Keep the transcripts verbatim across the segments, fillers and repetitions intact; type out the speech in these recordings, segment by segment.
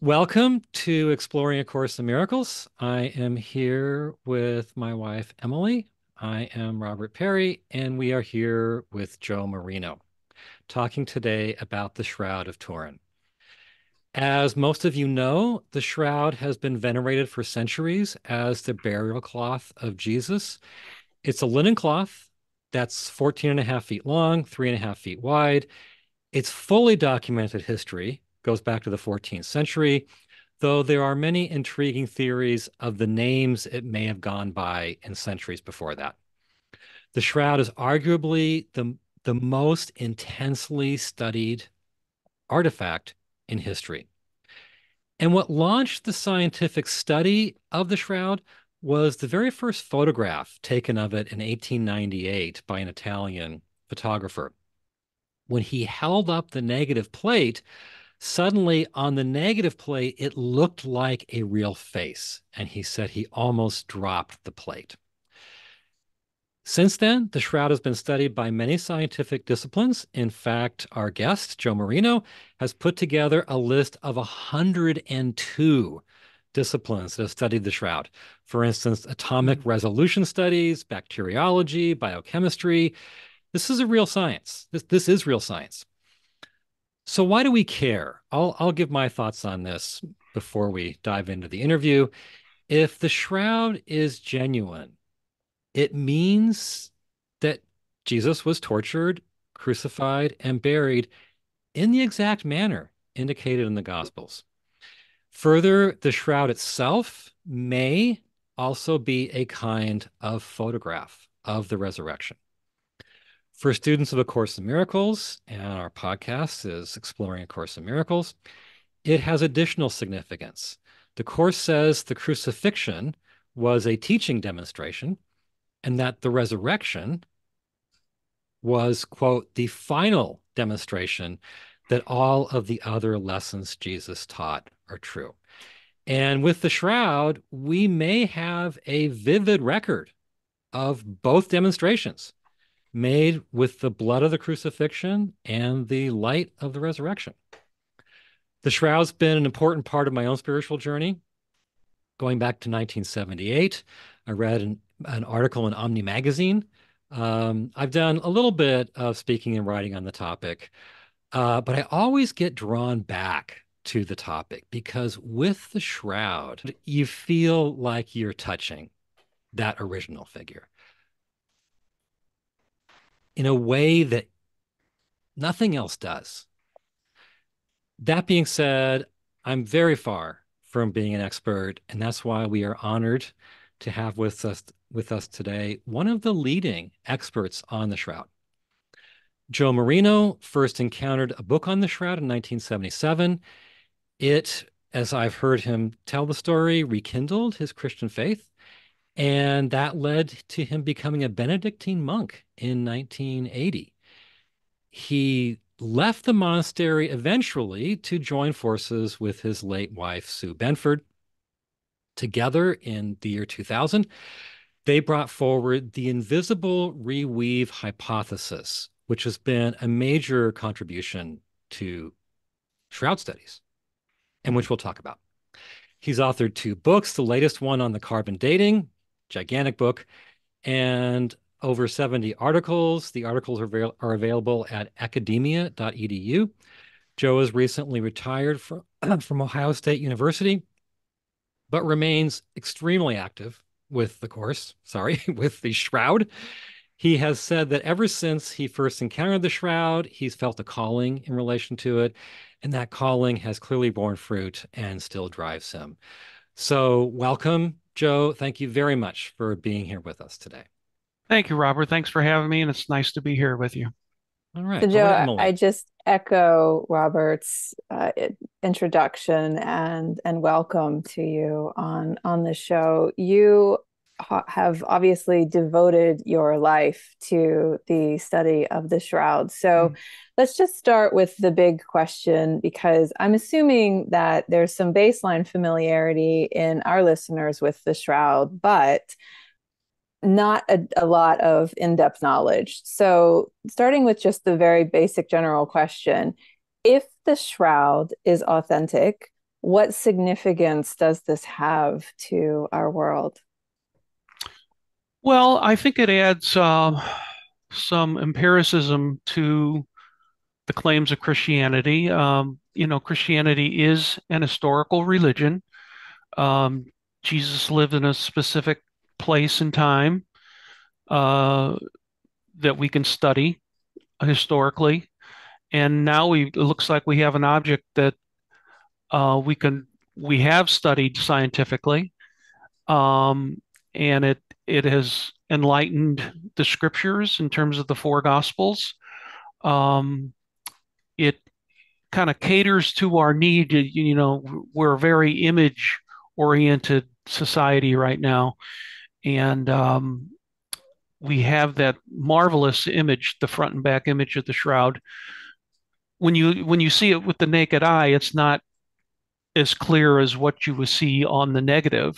Welcome to Exploring A Course in Miracles. I am here with my wife, Emily. I am Robert Perry, and we are here with Joe Marino, talking today about the Shroud of Turin. As most of you know, the Shroud has been venerated for centuries as the burial cloth of Jesus. It's a linen cloth that's fourteen and a half feet long, three and a half feet wide. It's fully documented history. Goes back to the fourteenth century, though there are many intriguing theories of the names it may have gone by in centuries before that. The Shroud is arguably the, the most intensely studied artifact in history. And what launched the scientific study of the Shroud was the very first photograph taken of it in eighteen ninety-eight by an Italian photographer. When he held up the negative plate, suddenly on the negative plate, it looked like a real face. And he said he almost dropped the plate. Since then, the Shroud has been studied by many scientific disciplines. In fact, our guest, Joe Marino, has put together a list of one hundred two disciplines that have studied the Shroud. For instance, atomic resolution studies, bacteriology, biochemistry. This is a real science. This, this is real science. So why do we care? I'll, I'll give my thoughts on this before we dive into the interview. If the Shroud is genuine, it means that Jesus was tortured, crucified, and buried in the exact manner indicated in the Gospels. Further, the Shroud itself may also be a kind of photograph of the resurrection. For students of A Course in Miracles, and our podcast is Exploring A Course in Miracles, it has additional significance. The Course says the crucifixion was a teaching demonstration and that the resurrection was, quote, the final demonstration that all of the other lessons Jesus taught are true. And with the Shroud, we may have a vivid record of both demonstrations, made with the blood of the crucifixion and the light of the resurrection. The Shroud's been an important part of my own spiritual journey. Going back to nineteen seventy-eight, I read an, an article in Omni magazine. Um, I've done a little bit of speaking and writing on the topic, uh, but I always get drawn back to the topic because with the Shroud, you feel like you're touching that original figure in a way that nothing else does. That being said, I'm very far from being an expert, and that's why we are honored to have with us, with us today one of the leading experts on the Shroud. Joe Marino first encountered a book on the Shroud in nineteen seventy-seven. It, as I've heard him tell the story, rekindled his Christian faith. And that led to him becoming a Benedictine monk in nineteen eighty. He left the monastery eventually to join forces with his late wife, Sue Benford. Together in the year two thousand, they brought forward the invisible reweave hypothesis, which has been a major contribution to Shroud studies, and which we'll talk about. He's authored two books, the latest one on the carbon dating, gigantic book, and over seventy articles. The articles are, are available at academia dot e d u. Joe is recently retired from, from Ohio State University, but remains extremely active with the course, sorry, with the Shroud. He has said that ever since he first encountered the Shroud, he's felt a calling in relation to it, and that calling has clearly borne fruit and still drives him. So welcome, Joe. Thank you very much for being here with us today. Thank you, Robert. Thanks for having me, and it's nice to be here with you. All right. So, Joe, I just echo Robert's uh, introduction and and welcome to you on, on the show. You ha- have obviously devoted your life to the study of the Shroud. So mm. let's just start with the big question, because I'm assuming that there's some baseline familiarity in our listeners with the Shroud, but not a, a lot of in-depth knowledge. So starting with just the very basic general question, if the Shroud is authentic, what significance does this have to our world? Well, I think it adds uh, some empiricism to the claims of Christianity. Um, you know, Christianity is an historical religion. Um, Jesus lived in a specific place and time uh, that we can study historically. And now we, it looks like we have an object that uh, we can we have studied scientifically, um, and it it has enlightened the scriptures in terms of the four gospels. Um, it kind of caters to our need. You know, we're a very image-oriented society right now, and um, we have that marvelous image, the front and back image of the shroud. When you when you see it with the naked eye, it's not as clear as what you would see on the negative.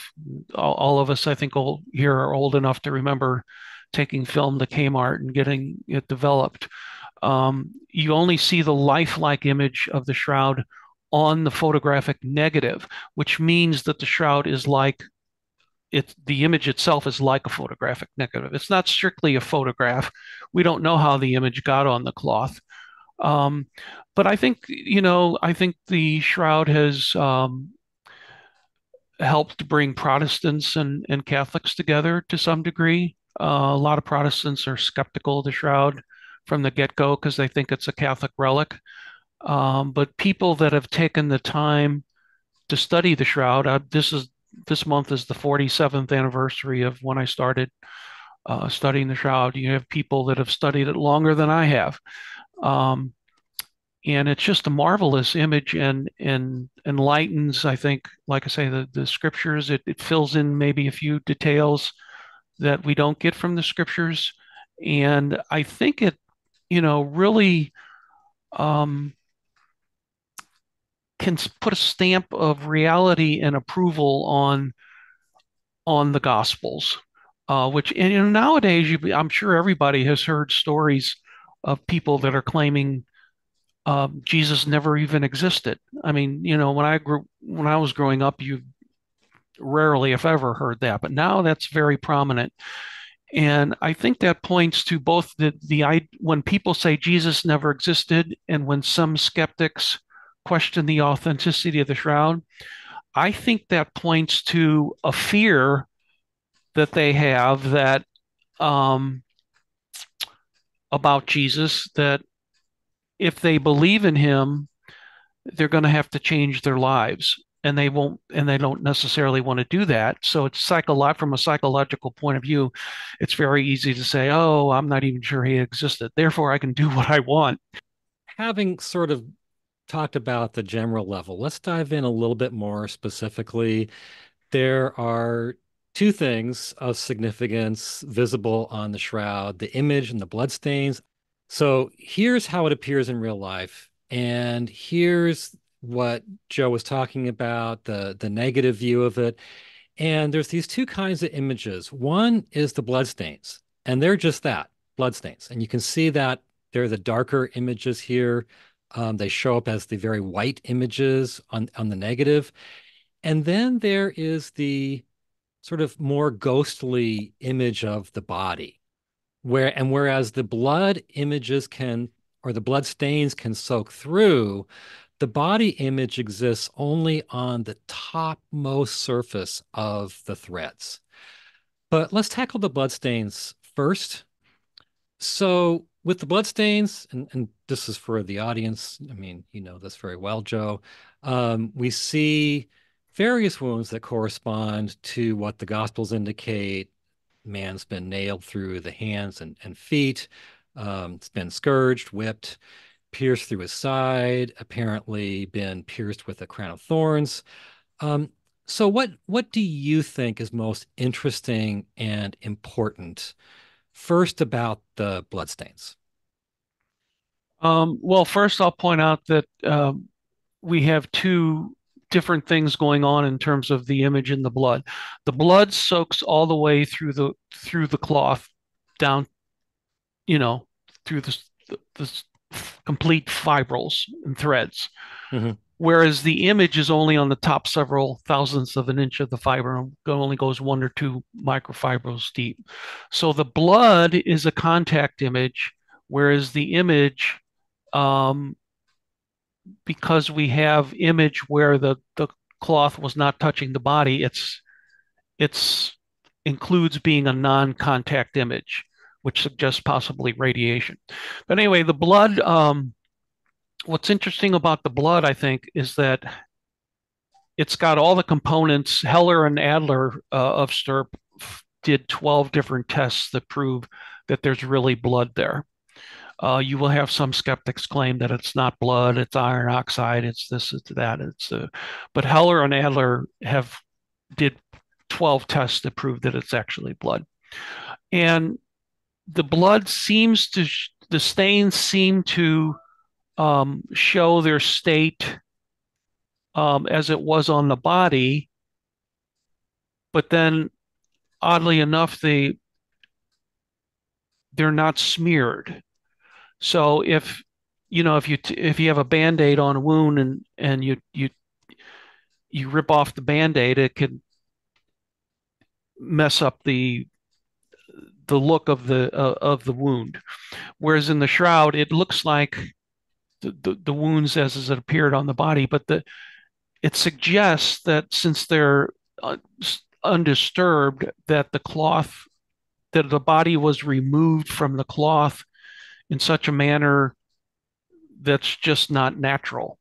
All, all of us, I think, old, here are old enough to remember taking film to Kmart and getting it developed. Um, you only see the lifelike image of the shroud on the photographic negative, which means that the shroud is like it. The image itself is like a photographic negative. It's not strictly a photograph. We don't know how the image got on the cloth. Um, but I think, you know, I think the shroud has um, helped bring Protestants and, and Catholics together to some degree. Uh, a lot of Protestants are skeptical of the shroud from the get-go because they think it's a Catholic relic. Um, but people that have taken the time to study the shroud, I, this is this month is the forty-seventh anniversary of when I started uh, studying the shroud. You have people that have studied it longer than I have. Um, and it's just a marvelous image and, and enlightens, I think, like I say, the, the scriptures. It, it fills in maybe a few details that we don't get from the scriptures. And I think it, you know, really um, can put a stamp of reality and approval on, on the Gospels, uh, which, and, you know, nowadays, you, I'm sure everybody has heard stories of people that are claiming um, Jesus never even existed. I mean, you know, when I grew, when I was growing up, you rarely, if ever, heard that. But now that's very prominent, and I think that points to both the the when people say Jesus never existed, and when some skeptics question the authenticity of the shroud, I think that points to a fear that they have that. Um, about Jesus, that if they believe in him, they're going to have to change their lives, and they won't, and they don't necessarily want to do that. So it's psycholo- from a psychological point of view, it's very easy to say, oh, I'm not even sure he existed, therefore I can do what I want. Having sort of talked about the general level, let's dive in a little bit more specifically. There are two things of significance visible on the shroud, the image and the bloodstains. So here's how it appears in real life. And here's what Joe was talking about, the, the negative view of it. And there's these two kinds of images. One is the bloodstains, and they're just that, bloodstains. And you can see that they're the darker images here. Um, they show up as the very white images on, on the negative. And then there is the sort of more ghostly image of the body, where and whereas the blood images can, or the blood stains can soak through, the body image exists only on the topmost surface of the threads. But let's tackle the blood stains first. So with the blood stains, and, and this is for the audience, I mean, you know this very well, Joe, um, we see various wounds that correspond to what the Gospels indicate. Man's been nailed through the hands and, and feet. Um, it's been scourged, whipped, pierced through his side, apparently been pierced with a crown of thorns. Um, so what, what do you think is most interesting and important first about the bloodstains? Um, well, first I'll point out that um, we have two different things going on in terms of the image and the blood. The blood soaks all the way through the through the cloth down, you know, through the, the, the complete fibrils and threads. Mm-hmm. whereas the image is only on the top several thousandths of an inch of the fiber and only goes one or two microfibrils deep. So the blood is a contact image, whereas the image, um, because we have image where the, the cloth was not touching the body, it's it's includes being a non-contact image, which suggests possibly radiation. But anyway, the blood, um, what's interesting about the blood, I think, is that it's got all the components. Heller and Adler uh, of STURP did twelve different tests that prove that there's really blood there. Uh, you will have some skeptics claim that it's not blood, it's iron oxide, it's this, it's that, it's uh, but Heller and Adler have did twelve tests that prove that it's actually blood. And the blood seems to, the stains seem to um, show their state um, as it was on the body. But then, oddly enough, they, they're not smeared. So if, you know, if you, if you have a Band-Aid on a wound and, and you, you, you rip off the Band-Aid, it could mess up the, the look of the, uh, of the wound. Whereas in the shroud, it looks like the, the, the wounds as, as it appeared on the body, but the, it suggests that since they're undisturbed, that the cloth, that the body was removed from the cloth in such a manner that's just not natural.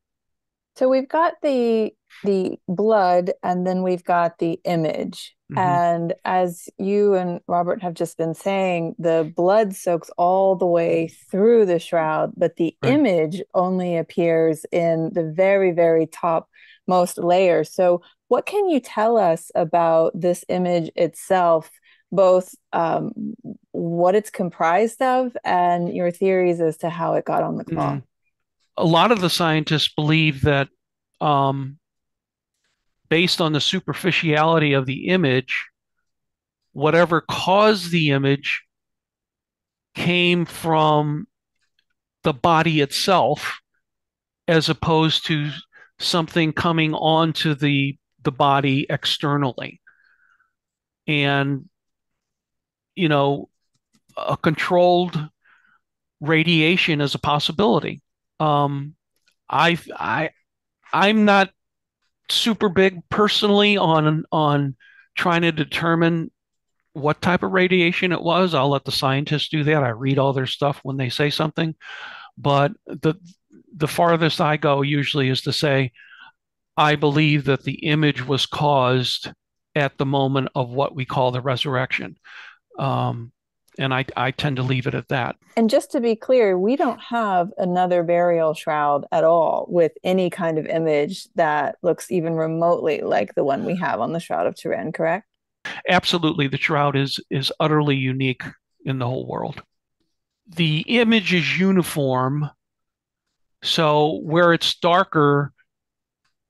So we've got the the blood, and then we've got the image. Mm-hmm. And as you and Robert have just been saying, the blood soaks all the way through the shroud, but the right. image only appears in the very, very topmost layer. So what can you tell us about this image itself, both um, what it's comprised of and your theories as to how it got on the cloth? Mm. A lot of the scientists believe that um, based on the superficiality of the image, whatever caused the image came from the body itself, as opposed to something coming onto the, the body externally. And you know, a controlled radiation is a possibility. Um, I, I, I'm not super big personally on on trying to determine what type of radiation it was. I'll let the scientists do that. I read all their stuff when they say something, but the the farthest I go usually is to say, I believe that the image was caused at the moment of what we call the resurrection. Um, and I, I tend to leave it at that. And just to be clear, we don't have another burial shroud at all with any kind of image that looks even remotely like the one we have on the Shroud of Turin, correct? Absolutely. The shroud is, is utterly unique in the whole world. The image is uniform. So where it's darker,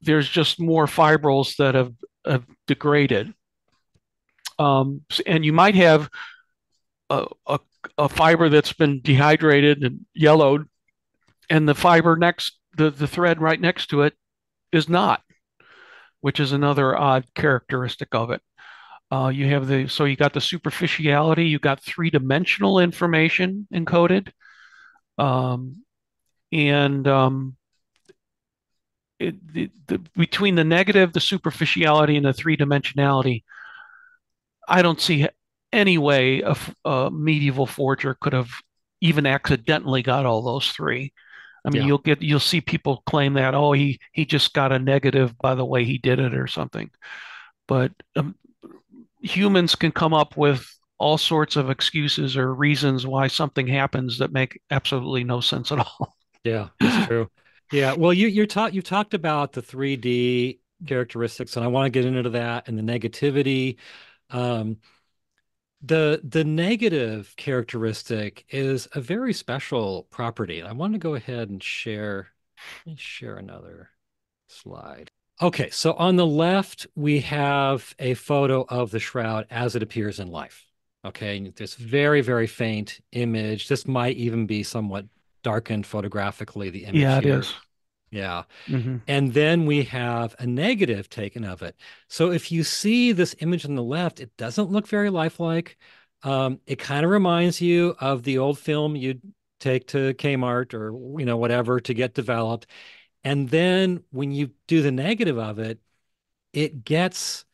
there's just more fibrils that have, have degraded. Um, and you might have a, a, a fiber that's been dehydrated and yellowed, and the fiber next, the, the thread right next to it is not, which is another odd characteristic of it. Uh, you have the, so you got the superficiality, you got three-dimensional information encoded, um, and um, it, the, the, between the negative, the superficiality, and the three-dimensionality, I don't see any way a, a medieval forger could have even accidentally got all those three. I mean, yeah. you'll get, you'll see people claim that, oh, he, he just got a negative by the way he did it or something. But um, humans can come up with all sorts of excuses or reasons why something happens that make absolutely no sense at all. Yeah, that's true. Yeah. Well, you, you're ta- you've talked about the three D characteristics, and I want to get into that, and the negativity. Um, the, the negative characteristic is a very special property. I want to go ahead and share, let me share another slide. Okay. So on the left, we have a photo of the shroud as it appears in life. Okay. This very, very faint image. This might even be somewhat darkened photographically, the image yeah, it here. Is. Yeah. Mm-hmm. And then we have a negative taken of it. So if you see this image on the left, it doesn't look very lifelike. Um, it kind of reminds you of the old film you'd take to Kmart or, you know, whatever to get developed. And then when you do the negative of it, it gets,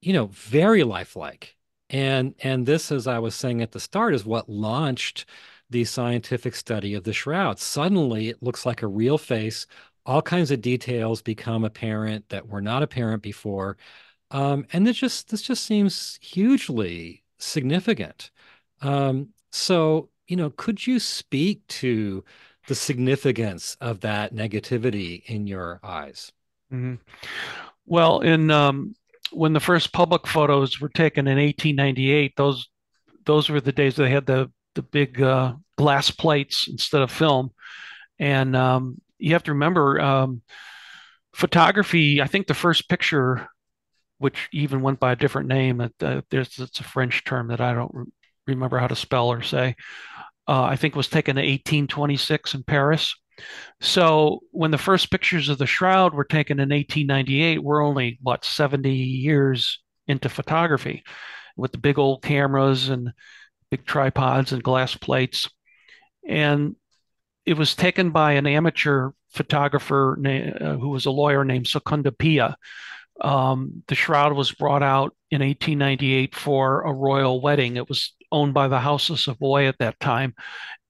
you know, very lifelike. And, and this, as I was saying at the start, is what launched the scientific study of the shroud. Suddenly it looks like a real face. All kinds of details become apparent that were not apparent before. Um, and this just, this just seems hugely significant. Um, so, you know, could you speak to the significance of that negativity in your eyes? Mm-hmm. Well, in um, when the first public photos were taken in eighteen ninety-eight, those those were the days they had the the big uh, glass plates instead of film. And um, you have to remember, um, photography, I think the first picture, which even went by a different name, uh, there's it's a French term that I don't re- remember how to spell or say, uh, I think was taken in eighteen twenty-six in Paris. So when the first pictures of the shroud were taken in eighteen ninety-eight, we're only, what, seventy years into photography with the big old cameras and big tripods and glass plates. And it was taken by an amateur photographer na- who was a lawyer named Secunda Pia. Um, the shroud was brought out in eighteen ninety-eight for a royal wedding. It was owned by the House of Savoy at that time.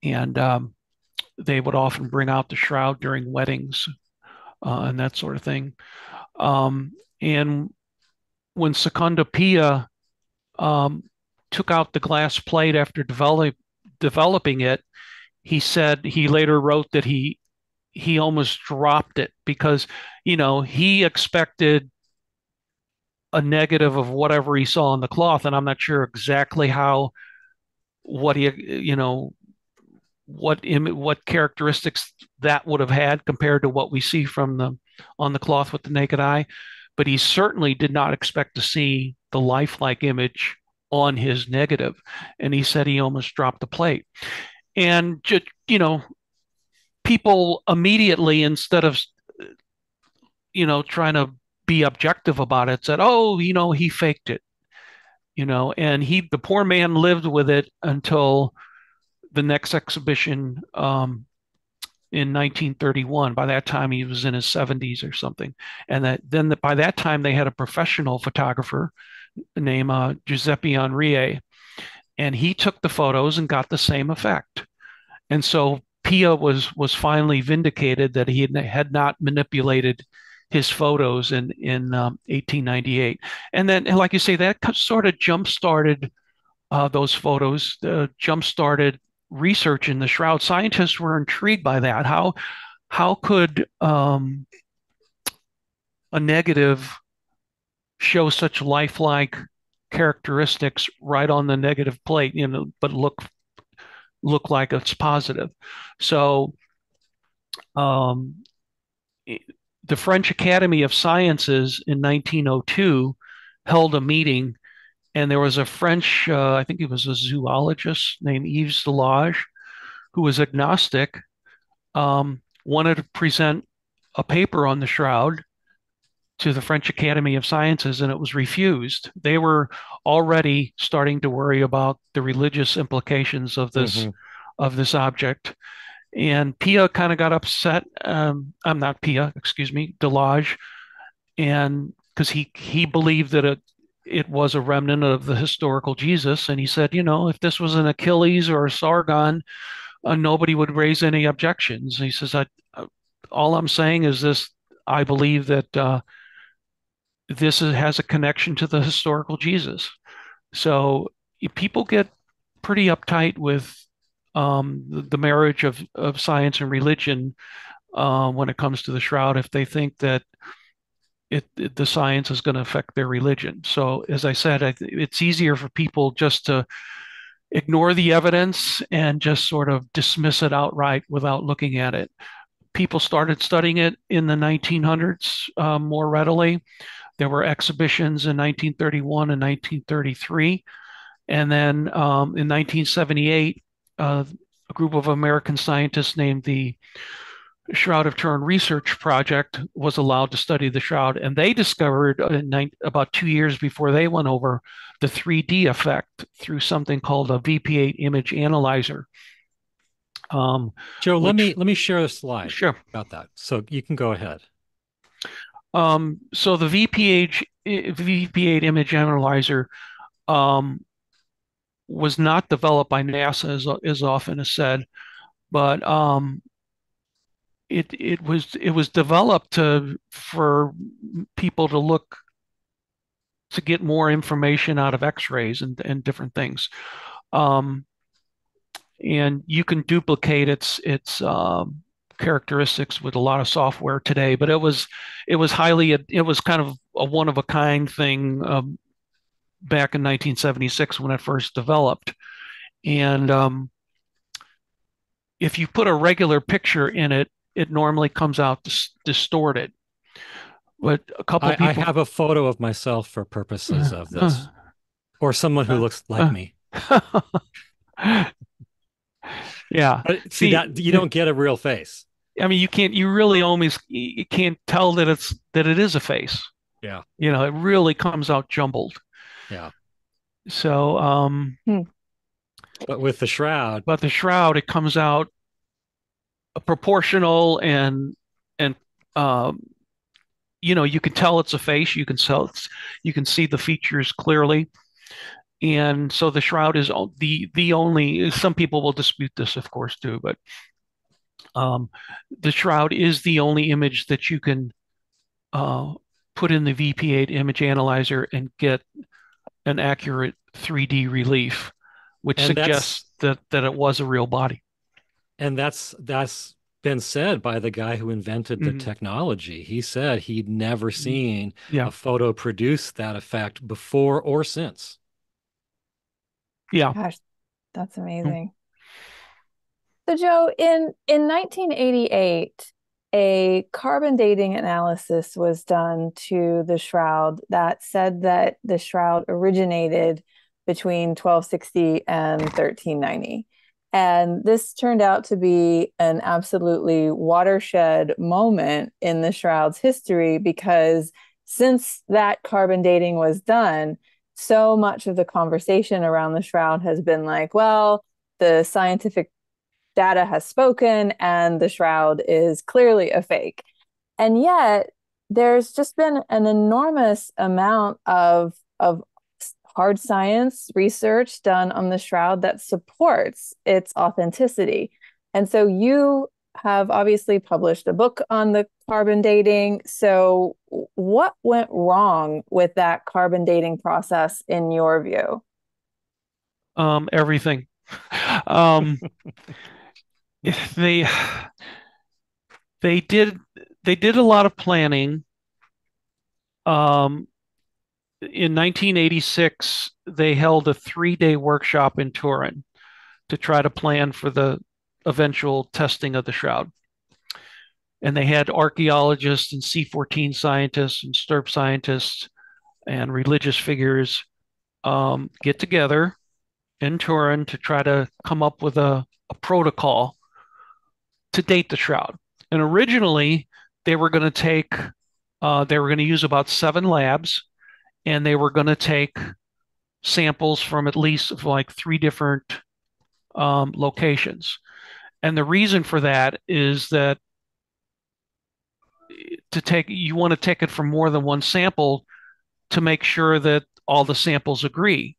And um, they would often bring out the shroud during weddings uh, and that sort of thing. Um, and when Secunda Pia um, took out the glass plate after develop, developing it, he said, he later wrote that he he almost dropped it because, you know, he expected a negative of whatever he saw on the cloth. And I'm not sure exactly how, what he, you know, what Im- what characteristics that would have had compared to what we see from the on the cloth with the naked eye, but he certainly did not expect to see the lifelike image on his negative, and he said he almost dropped the plate. And just, you know, people immediately, instead of, you know, trying to be objective about it, said, "Oh, you know, he faked it," you know, and he the poor man lived with it until the next exhibition um, in nineteen thirty-one. By that time, he was in his seventies or something. And that then the, by that time, they had a professional photographer named uh, Giuseppe Enrie, and he took the photos and got the same effect. And so Pia was was finally vindicated that he had, had not manipulated his photos in, in um, eighteen ninety-eight. And then, like you say, that sort of jump-started uh, those photos, uh, jump-started research in the shroud. Scientists were intrigued by that. How how could um, a negative show such lifelike characteristics right on the negative plate, you know, but look look like it's positive? So um, the French Academy of Sciences in nineteen oh two held a meeting, and there was a French, uh, I think he was a zoologist named Yves Delage, who was agnostic, um, wanted to present a paper on the shroud to the French Academy of Sciences, and it was refused. They were already starting to worry about the religious implications of this mm-hmm. of this object. And Pia kind of got upset. Um, I'm not Pia, excuse me, Delage, and because he he believed that it. It was a remnant of the historical Jesus. And he said, you know, if this was an Achilles or a Sargon, uh, nobody would raise any objections. And he says, I, uh, all I'm saying is this, I believe that uh, this is, has a connection to the historical Jesus. So people get pretty uptight with um, the, the marriage of, of science and religion uh, when it comes to the shroud, if they think that It, it, the science is going to affect their religion. So, as I said, I th- it's easier for people just to ignore the evidence and just sort of dismiss it outright without looking at it. People started studying it in the nineteen hundreds uh, more readily. There were exhibitions in nineteen thirty-one and nineteen thirty-three. And then um, in nineteen seventy-eight, uh, a group of American scientists named the Shroud of Turin Research Project was allowed to study the Shroud, and they discovered in nine, about two years before they went over the three D effect through something called a V P eight image analyzer. Um, Joe, which, let me let me share a slide sure. about that, so you can go ahead. Um, so the V P eight image analyzer um, was not developed by NASA, as, as often is said, but um, it it was it was developed to for people to look to get more information out of X-rays and and different things. Um, And you can duplicate its its um, characteristics with a lot of software today, but it was it was highly a, it was kind of a one of a kind thing um, back in nineteen seventy-six when it first developed. And um, if you put a regular picture in it, it normally comes out dis distorted. But a couple I, people... I have a photo of myself for purposes of this, uh, or someone who uh, looks like uh, me. Yeah, but see, that you don't get a real face. I mean, you can't. You really almost you can't tell that it's that it is a face. Yeah, you know, it really comes out jumbled. Yeah. So, um, hmm. but with the shroud, but the shroud, it comes out proportional and and um, you know, you can tell it's a face. You can tell it's, you can see the features clearly. And so the shroud is the the only. Some people will dispute this, of course, too. But um, the shroud is the only image that you can uh, put in the V P eight image analyzer and get an accurate three D relief, which and suggests that that it was a real body. And that's that's been said by the guy who invented the mm-hmm. technology. He said he'd never seen yeah. a photo produce that effect before or since. Yeah. Gosh, that's amazing. So Joe, in, in nineteen eighty-eight, a carbon dating analysis was done to the shroud that said that the shroud originated between twelve sixty and thirteen ninety. And this turned out to be an absolutely watershed moment in the shroud's history, because since that carbon dating was done, so much of the conversation around the shroud has been like, well, the scientific data has spoken and the shroud is clearly a fake. And yet there's just been an enormous amount of, of hard science research done on the shroud that supports its authenticity. And so you have obviously published a book on the carbon dating. So what went wrong with that carbon dating process in your view? Um, everything. um, they, they did, they did a lot of planning. Um, in nineteen eighty-six, they held a three-day workshop in Turin to try to plan for the eventual testing of the shroud. And they had archaeologists and C fourteen scientists and S T R P scientists and religious figures um, get together in Turin to try to come up with a, a protocol to date the shroud. And originally, they were going to take, uh, they were going to use about seven labs, and they were going to take samples from at least like three different um, locations. And the reason for that is that to take, you want to take it from more than one sample to make sure that all the samples agree.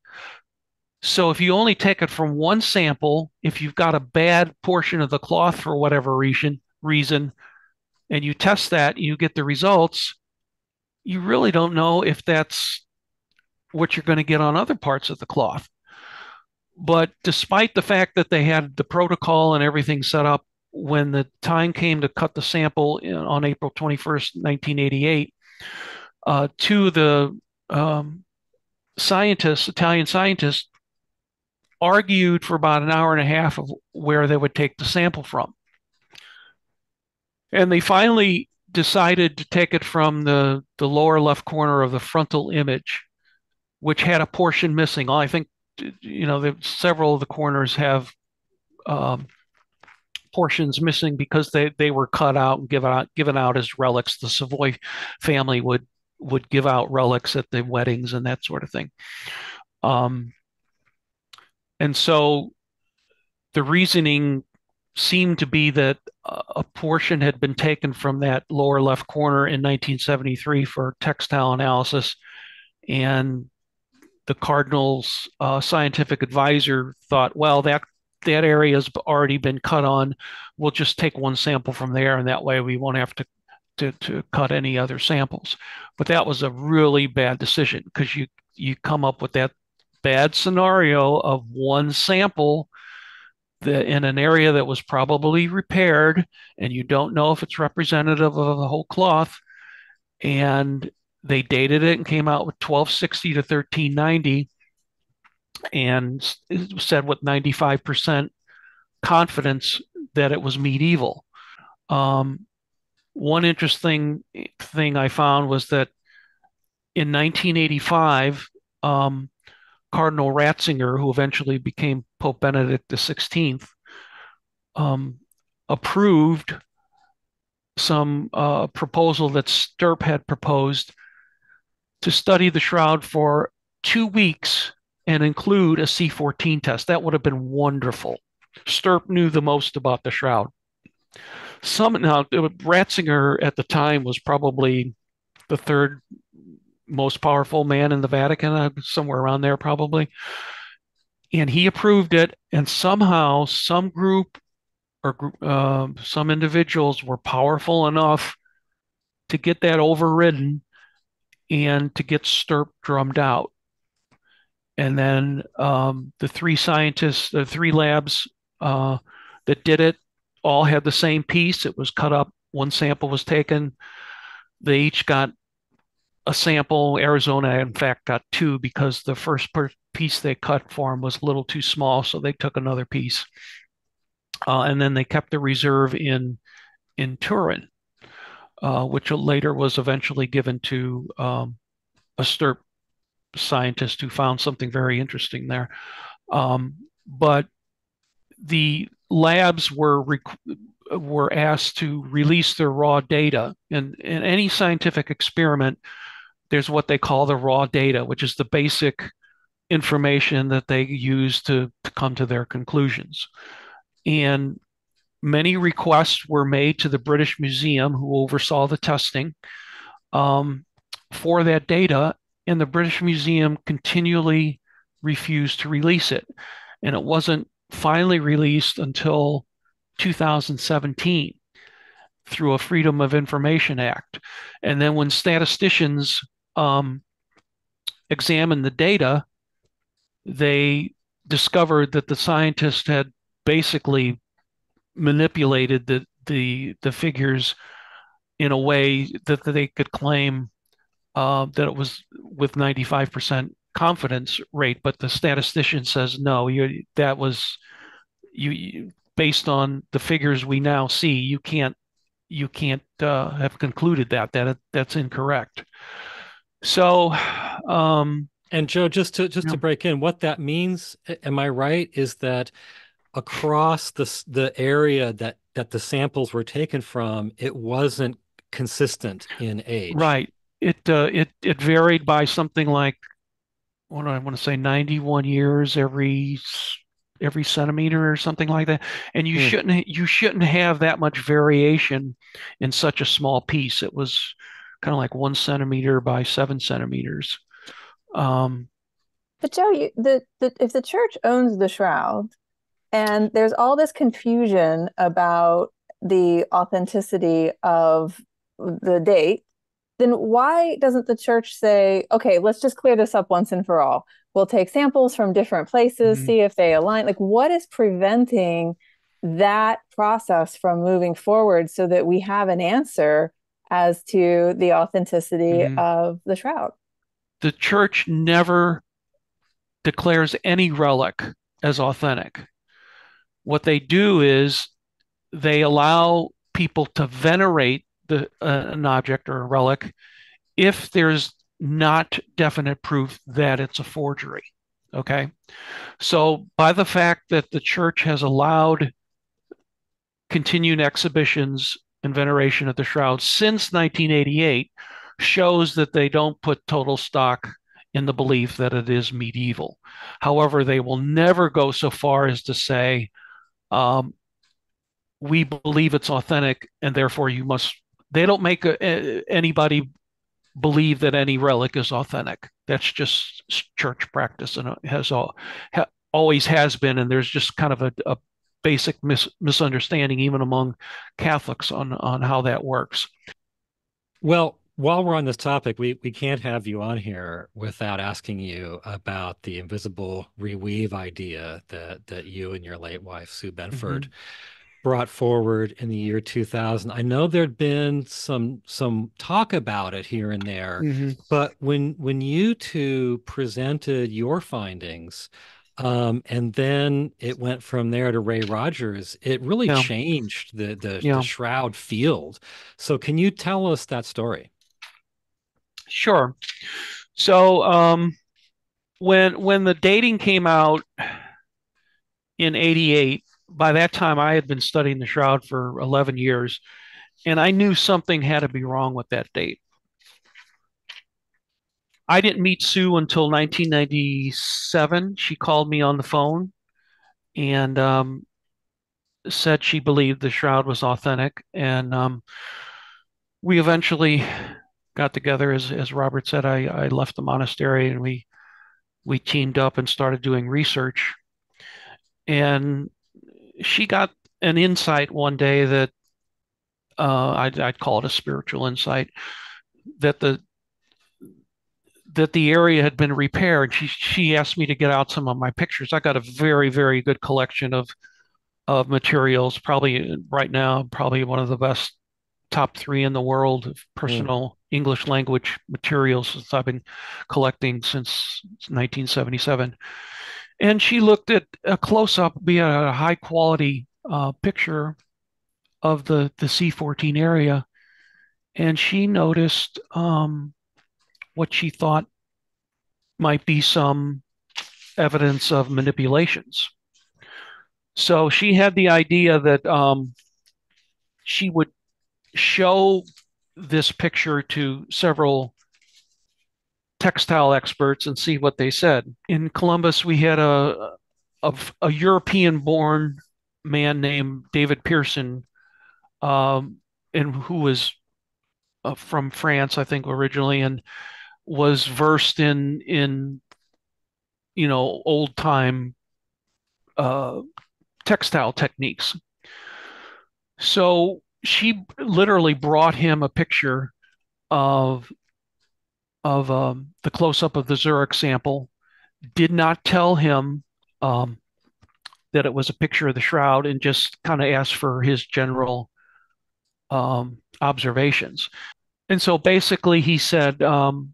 So if you only take it from one sample, if you've got a bad portion of the cloth for whatever reason, reason, and you test that, you get the results, you really don't know if that's what you're going to get on other parts of the cloth. But despite the fact that they had the protocol and everything set up, when the time came to cut the sample in, on April twenty-first, nineteen eighty-eight, uh, two of the um, scientists, Italian scientists, argued for about an hour and a half of where they would take the sample from. And they finally decided to take it from the, the lower left corner of the frontal image, which had a portion missing. I think, you know, the, several of the corners have... Um, portions missing because they, they were cut out and given out, given out as relics. The Savoy family would would give out relics at the weddings and that sort of thing. Um, and so the reasoning seemed to be that a portion had been taken from that lower left corner in nineteen seventy-three for textile analysis, and the Cardinal's uh, scientific advisor thought, well, that that area has already been cut on. We'll just take one sample from there, and that way we won't have to to, to cut any other samples. But that was a really bad decision, because you you come up with that bad scenario of one sample that in an area that was probably repaired, and you don't know if it's representative of the whole cloth. And they dated it and came out with twelve sixty to thirteen ninety and said with ninety-five percent confidence that it was medieval. Um, one interesting thing I found was that in nineteen eighty-five, um, Cardinal Ratzinger, who eventually became Pope Benedict the sixteenth, um, approved some uh, proposal that Stirp had proposed to study the shroud for two weeks and include a C fourteen test. That would have been wonderful. Stirp knew the most about the shroud. Some, now, Ratzinger at the time was probably the third most powerful man in the Vatican, somewhere around there probably. And he approved it, and somehow some group or uh, some individuals were powerful enough to get that overridden and to get Stirp drummed out. And then um, the three scientists, the three labs uh, that did it all had the same piece. It was cut up. One sample was taken. They each got a sample. Arizona, in fact, got two because the first per- piece they cut for him was a little too small, so they took another piece. Uh, and then they kept the reserve in in Turin, uh, which later was eventually given to um, a Stirp scientist who found something very interesting there. Um, but the labs were rec- were asked to release their raw data. And in any scientific experiment, there's what they call the raw data, which is the basic information that they use to, to come to their conclusions. And many requests were made to the British Museum, who oversaw the testing, um, for that data, and the British Museum continually refused to release it. And it wasn't finally released until two thousand seventeen through a Freedom of Information Act. And then when statisticians um, examined the data, they discovered that the scientist had basically manipulated the, the the figures in a way that, that they could claim uh, that it was with ninety-five percent confidence rate, but the statistician says no. You that was you, you based on the figures we now see. You can't you can't uh, have concluded that that that's incorrect. So. Um, and Joe, just to just yeah. to break in, what that means, am I right? Is that across the the area that, that the samples were taken from, it wasn't consistent in age. Right. It uh, it it varied by something like, what do I want to say, ninety-one years every every centimeter or something like that. And you mm. shouldn't you shouldn't have that much variation in such a small piece. It was kind of like one centimeter by seven centimeters. Um, but Joe, you, the, the if the church owns the shroud, and there's all this confusion about the authenticity of the date, then why doesn't the church say, okay, let's just clear this up once and for all. We'll take samples from different places, mm-hmm. see if they align. Like, what is preventing that process from moving forward so that we have an answer as to the authenticity mm-hmm. of the shroud? The church never declares any relic as authentic. What they do is they allow people to venerate the, uh, an object or a relic if there's not definite proof that it's a forgery, okay? So by the fact that the church has allowed continued exhibitions and veneration of the Shroud since nineteen eighty-eight shows that they don't put total stock in the belief that it is medieval. However, they will never go so far as to say, um, we believe it's authentic, and therefore you must. They don't make a, a, anybody believe that any relic is authentic. That's just church practice, and it has all, ha, always has been. And there's just kind of a, a basic mis, misunderstanding, even among Catholics, on on how that works. Well, while we're on this topic, we, we can't have you on here without asking you about the invisible reweave idea that, that you and your late wife, Sue Benford, mm-hmm. brought forward in the year two thousand. I know there'd been some some talk about it here and there, mm-hmm. but when, when you two presented your findings, um, and then it went from there to Ray Rogers, it really yeah. changed the, the, yeah. the Shroud field. So can you tell us that story? Sure. So um, when when the dating came out in eighty-eight, by that time I had been studying the Shroud for eleven years, and I knew something had to be wrong with that date. I didn't meet Sue until nineteen ninety-seven. She called me on the phone and um, said she believed the Shroud was authentic, and um, we eventually got together. As as Robert said, I, I left the monastery, and we we teamed up and started doing research. And she got an insight one day that uh, I'd, I'd call it a spiritual insight, that the that the area had been repaired. She she asked me to get out some of my pictures. I got a very, very good collection of of materials. Probably right now, probably one of the best, top three in the world of personal yeah. English language materials since I've been collecting since nineteen seventy-seven. And she looked at a close-up, be a high quality uh, picture of the, the C fourteen area. And she noticed um, what she thought might be some evidence of manipulations. So she had the idea that um, she would show this picture to several textile experts and see what they said. In Columbus, we had a, a, a European-born man named David Pearson, um, and who was uh, from France, I think, originally, and was versed in in you know old-time uh, textile techniques. So she literally brought him a picture of of um, the close-up of the Zurich sample, did not tell him um, that it was a picture of the Shroud, and just kind of asked for his general um, observations. And so basically he said, um,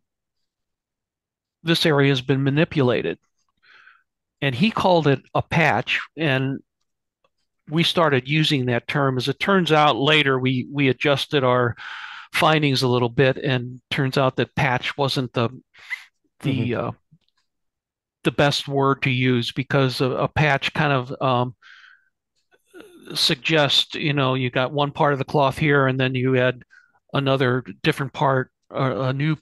this area has been manipulated. And he called it a patch, and we started using that term. As it turns out later, we we adjusted our findings a little bit, and turns out that patch wasn't the the mm-hmm. uh, the best word to use, because a, a patch kind of um, suggests, you know, you got one part of the cloth here, and then you add another different part, or a new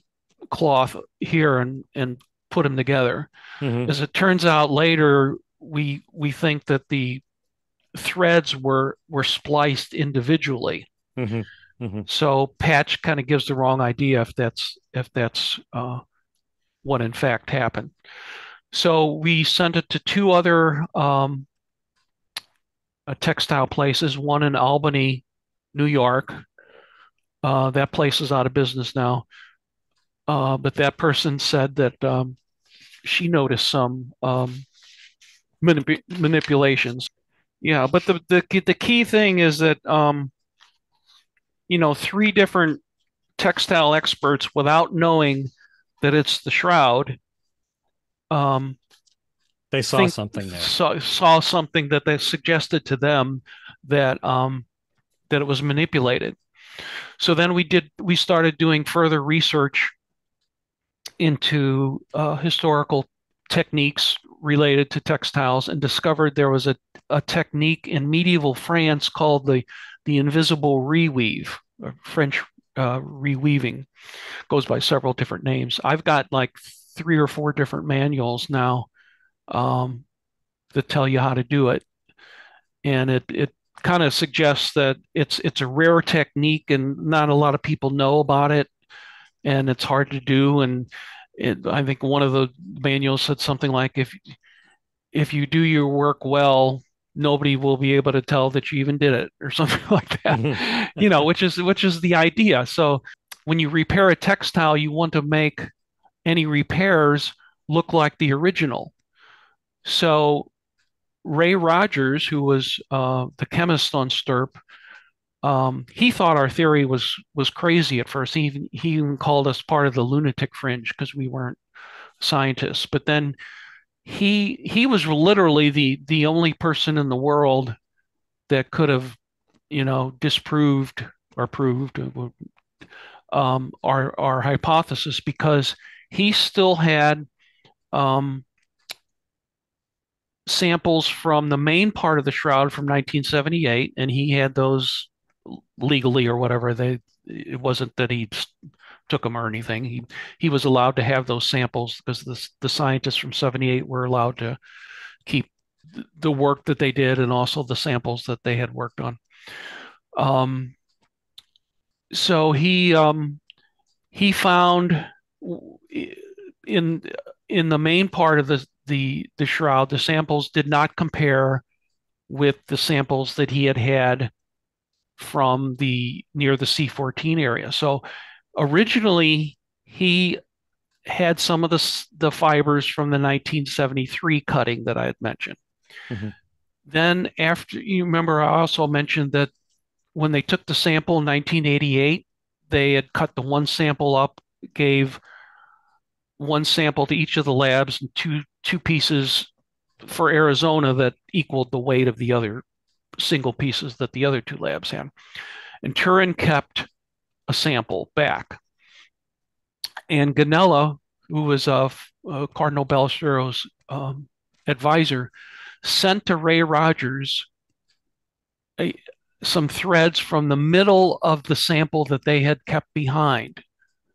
cloth here, and and put them together. Mm-hmm. As it turns out later, we we think that the threads were were spliced individually. Mm-hmm. Mm-hmm. So patch kind of gives the wrong idea if that's if that's uh, what in fact happened. So we sent it to two other um, uh, textile places, one in Albany, New York. Uh, that place is out of business now. Uh, but that person said that um, she noticed some um, manip- manipulations. Yeah, but the, the the key thing is that, um, you know, three different textile experts, without knowing that it's the Shroud, um, they saw think, something there. Saw, saw something that they suggested to them that um, that it was manipulated. So then we did we started doing further research into uh, historical techniques related to textiles and discovered there was a, a technique in medieval France called the, the invisible reweave, or French uh, reweaving. It goes by several different names. I've got like three or four different manuals now um, that tell you how to do it. And it, it kind of suggests that it's, it's a rare technique and not a lot of people know about it, and it's hard to do. And it, I think one of the manuals said something like, if, if you do your work well, nobody will be able to tell that you even did it, or something like that, you know, which is, which is the idea. So when you repair a textile, you want to make any repairs look like the original. So Ray Rogers, who was uh, the chemist on STURP, um, he thought our theory was was crazy at first. He even, he even called us part of the lunatic fringe because we weren't scientists. But then he he was literally the the only person in the world that could have, you know, disproved or proved um, our our hypothesis, because he still had um, samples from the main part of the shroud from nineteen seventy-eight, and he had those legally or whatever. They, it wasn't that he took them or anything. He he was allowed to have those samples because the the scientists from seventy-eight were allowed to keep the work that they did and also the samples that they had worked on. Um. So he um he found in in the main part of the The, the shroud, the samples did not compare with the samples that he had had from the near the C fourteen area. So originally he had some of the, the fibers from the nineteen seventy-three cutting that I had mentioned. Mm-hmm. Then after, you remember, I also mentioned that when they took the sample in nineteen eighty-eight, they had cut the one sample up, gave one sample to each of the labs, and two two pieces for Arizona that equaled the weight of the other single pieces that the other two labs had. And Turin kept a sample back. And Ganella, who was uh, uh, Cardinal Balleschero's um, advisor, sent to Ray Rogers a, some threads from the middle of the sample that they had kept behind.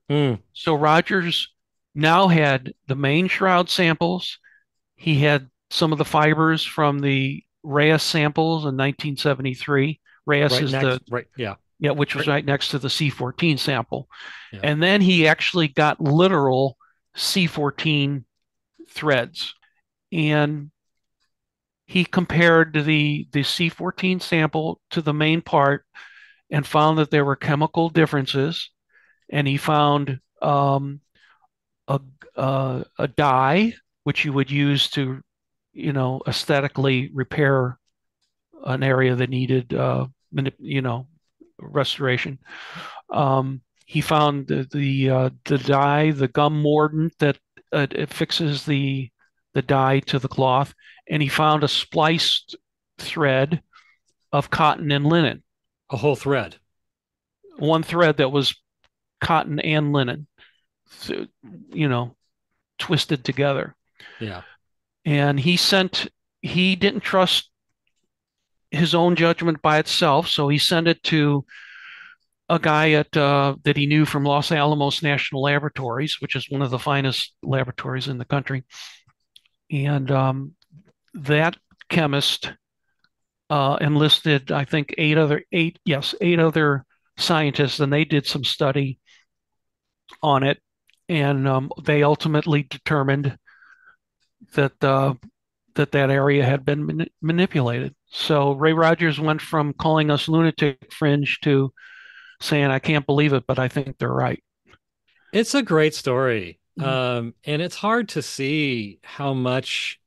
Mm. So Rogers now had the main shroud samples. He had some of the fibers from the Reyes samples in nineteen seventy-three. Reyes right is next, the right, yeah, yeah, which was right, right next to the C fourteen sample, yeah. And then he actually got literal C fourteen threads, and he compared the the C fourteen sample to the main part, and found that there were chemical differences, and he found um, a uh, a dye, which you would use to, you know, aesthetically repair an area that needed, uh, you know, restoration. Um, he found the the, uh, the dye, the gum mordant that uh, it fixes the the dye to the cloth, and he found a spliced thread of cotton and linen. A whole thread. One thread that was cotton and linen, you know, twisted together. Yeah. And he sent, he didn't trust his own judgment by itself, so he sent it to a guy at uh, that he knew from Los Alamos National Laboratories, which is one of the finest laboratories in the country. And um, that chemist uh, enlisted, I think, eight other, eight, yes, eight other scientists, and they did some study on it. And um, they ultimately determined that uh, that that area had been man manipulated. So Ray Rogers went from calling us lunatic fringe to saying, "I can't believe it, but I think they're right." It's a great story, mm-hmm. um, and it's hard to see how much,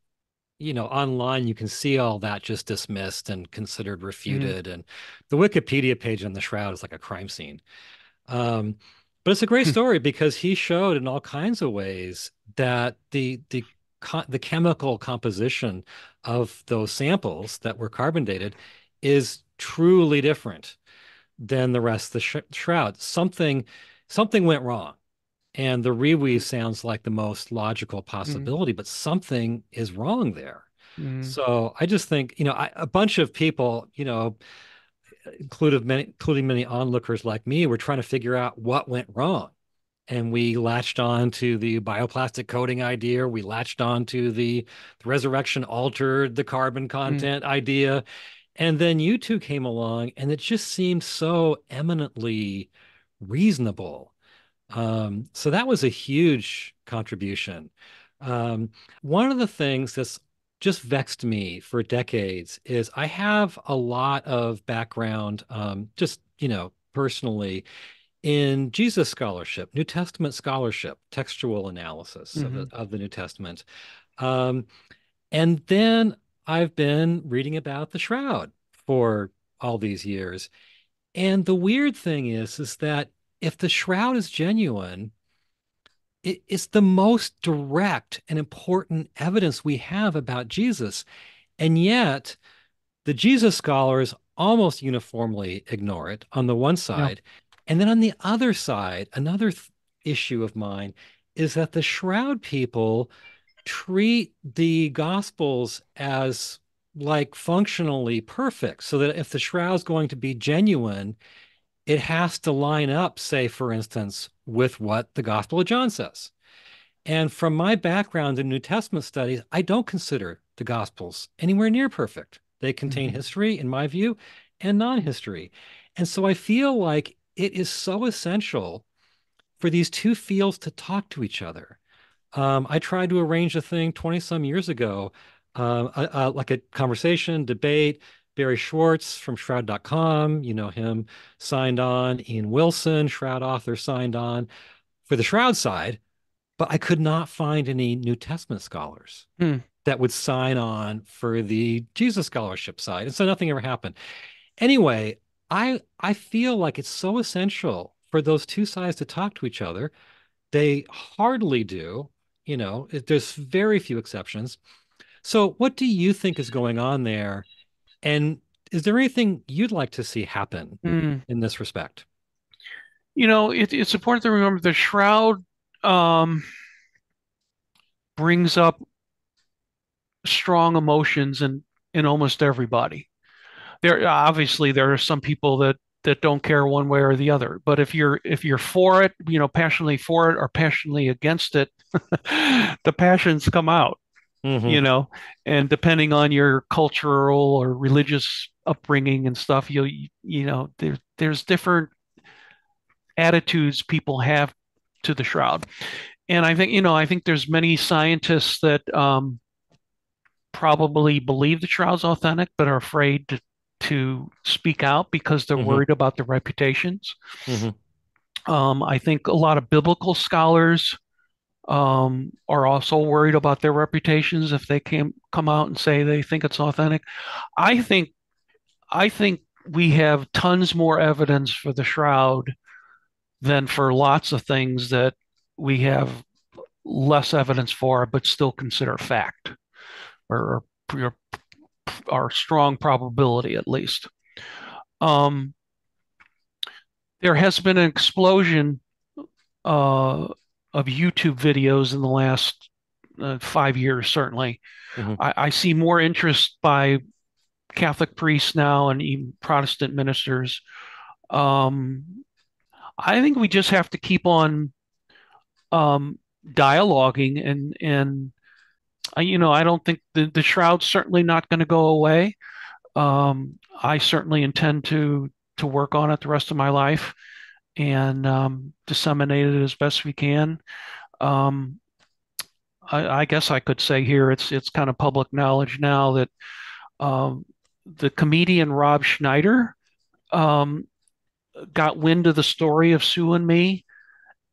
you know, online you can see all that just dismissed and considered refuted. Mm-hmm. And the Wikipedia page on the shroud is like a crime scene. Um, But it's a great story because he showed in all kinds of ways that the the the chemical composition of those samples that were carbon dated is truly different than the rest of the sh shroud. Something something went wrong, And the reweave sounds like the most logical possibility, mm-hmm. but something is wrong there. Mm-hmm. So I just think, you know, I, a bunch of people, you know, including many, including many onlookers like me, were trying to figure out what went wrong. And we latched on to the bioplastic coating idea. We latched on to the, the resurrection altered the carbon content mm. idea. And then you two came along, and it just seemed so eminently reasonable. Um, so that was a huge contribution. Um, one of the things that's just vexed me for decades is I have a lot of background, um, just, you know, personally, in Jesus scholarship, New Testament scholarship, textual analysis mm-hmm. of, the, of the New Testament. Um, and then I've been reading about the Shroud for all these years. And the weird thing is, is that if the Shroud is genuine, it, it's the most direct and important evidence we have about Jesus. And yet the Jesus scholars almost uniformly ignore it on the one side. Yeah. And then on the other side, another th- issue of mine is that the Shroud people treat the Gospels as like functionally perfect, so that if the Shroud's going to be genuine, it has to line up, say, for instance, with what the Gospel of John says. And from my background in New Testament studies, I don't consider the Gospels anywhere near perfect. They contain mm-hmm. history, in my view, and non-history. And so I feel like it is so essential for these two fields to talk to each other. Um, I tried to arrange a thing twenty some years ago, uh, uh, uh, like a conversation, debate. Barry Schwartz from Shroud dot com, you know him, signed on. Ian Wilson, Shroud author, signed on for the Shroud side. But I could not find any New Testament scholars hmm. that would sign on for the Jesus scholarship side. And so nothing ever happened. Anyway, I I feel like it's so essential for those two sides to talk to each other. They hardly do, you know, it, there's very few exceptions. So what do you think is going on there? And is there anything you'd like to see happen mm. in this respect? You know, it, it's important to remember the Shroud um, brings up strong emotions in, in almost everybody. There, obviously, there are some people that, that don't care one way or the other. But if you're if you're for it, you know, passionately for it or passionately against it, the passions come out, mm-hmm. you know. And depending on your cultural or religious upbringing and stuff, you you know, there, there's different attitudes people have to the Shroud. And I think, you know, I think there's many scientists that um, probably believe the Shroud's authentic but are afraid to to speak out because they're mm-hmm. worried about their reputations. Mm-hmm. Um, I think a lot of biblical scholars um, are also worried about their reputations if they came, come out and say they think it's authentic. I think, I think we have tons more evidence for the Shroud than for lots of things that we have less evidence for, but still consider fact or, or our strong probability, at least. Um, there has been an explosion uh, of YouTube videos in the last uh, five years, certainly. Mm-hmm. I, I see more interest by Catholic priests now and even Protestant ministers. Um, I think we just have to keep on um, dialoguing and and. You know, I don't think the, the Shroud's certainly not going to go away. Um, I certainly intend to to work on it the rest of my life and um, disseminate it as best we can. Um, I, I guess I could say here it's it's kind of public knowledge now that um, the comedian Rob Schneider um, got wind of the story of Sue and me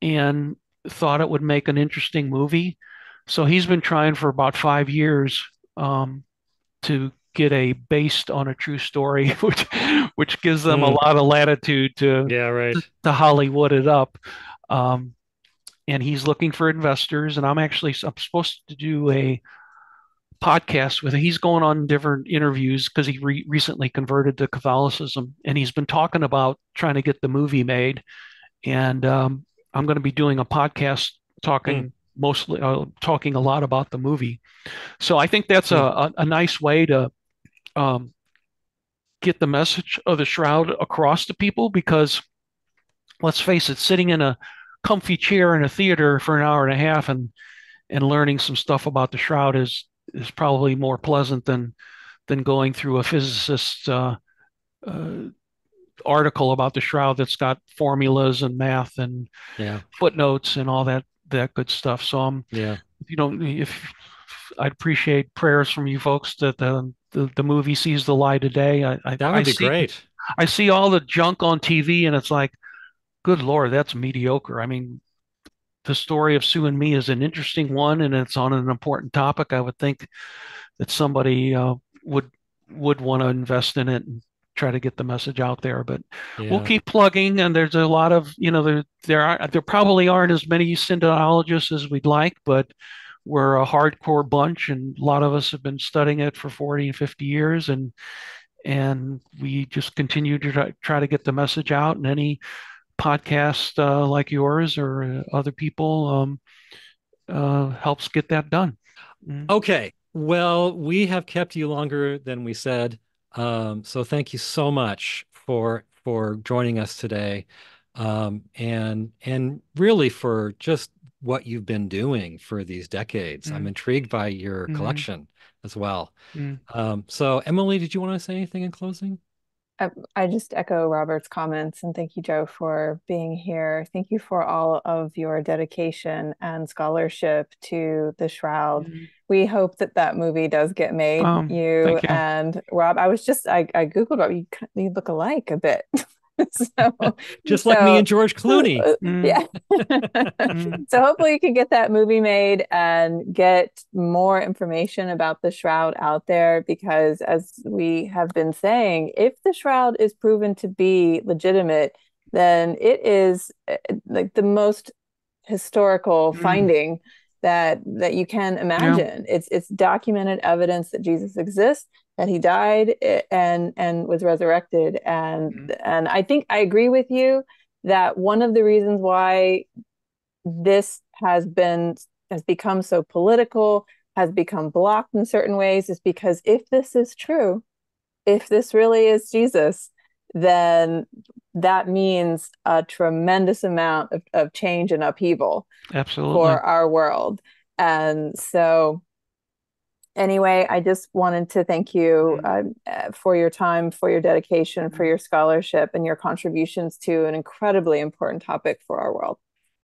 and thought it would make an interesting movie. So he's been trying for about five years um, to get a based on a true story, which which gives them mm. a lot of latitude to yeah, right. to Hollywood it up. Um, and he's looking for investors. And I'm actually I'm supposed to do a podcast with him. He's going on different interviews because he re- recently converted to Catholicism, and he's been talking about trying to get the movie made. And um, I'm going to be doing a podcast talking mm. mostly uh, talking a lot about the movie. So I think that's mm. a, a nice way to um, get the message of the Shroud across to people, because let's face it, sitting in a comfy chair in a theater for an hour and a half and and learning some stuff about the Shroud is is probably more pleasant than than going through a physicist's uh, uh, article about the Shroud that's got formulas and math and yeah. footnotes and all that that good stuff. So I'm, yeah, you know, if I'd appreciate prayers from you folks that the the, the movie sees the light of day. I, I that would I be see, great. I see all the junk on T V and it's like, good Lord, that's mediocre. I mean, the story of Sue and Me is an interesting one, and it's on an important topic. I would think that somebody uh, would would want to invest in it and try to get the message out there. But yeah. we'll keep plugging, and there's a lot of, you know, there there are there probably aren't as many syndologists as we'd like, but we're a hardcore bunch, and a lot of us have been studying it for forty and fifty years, and and we just continue to try, try to get the message out. And any podcast uh, like yours or other people um, uh, helps get that done. Mm. Okay. Well, we have kept you longer than we said. Um, so thank you so much for for joining us today, um, and and really for just what you've been doing for these decades. Mm. I'm intrigued by your mm-hmm. collection as well. Mm. Um, so Emily, did you want to say anything in closing? I just echo Robert's comments, and thank you, Joe, for being here. Thank you for all of your dedication and scholarship to the Shroud. Mm-hmm. We hope that that movie does get made. Um, you, you and Rob, I was just, I, I Googled Rob, you, you look alike a bit. So, just so, like me and George Clooney. Mm. Yeah. So hopefully you can get that movie made and get more information about the Shroud out there, because as we have been saying, if the Shroud is proven to be legitimate, then it is like the most historical mm. finding that that you can imagine. Yeah. It's it's documented evidence that Jesus exists, that he died and and was resurrected. And mm-hmm. and I think I agree with you that one of the reasons why this has been has become so political, has become blocked in certain ways, is because if this is true, if this really is Jesus, then that means a tremendous amount of, of change and upheaval Absolutely. For our world. And so anyway, I just wanted to thank you uh, for your time, for your dedication, for your scholarship, and your contributions to an incredibly important topic for our world.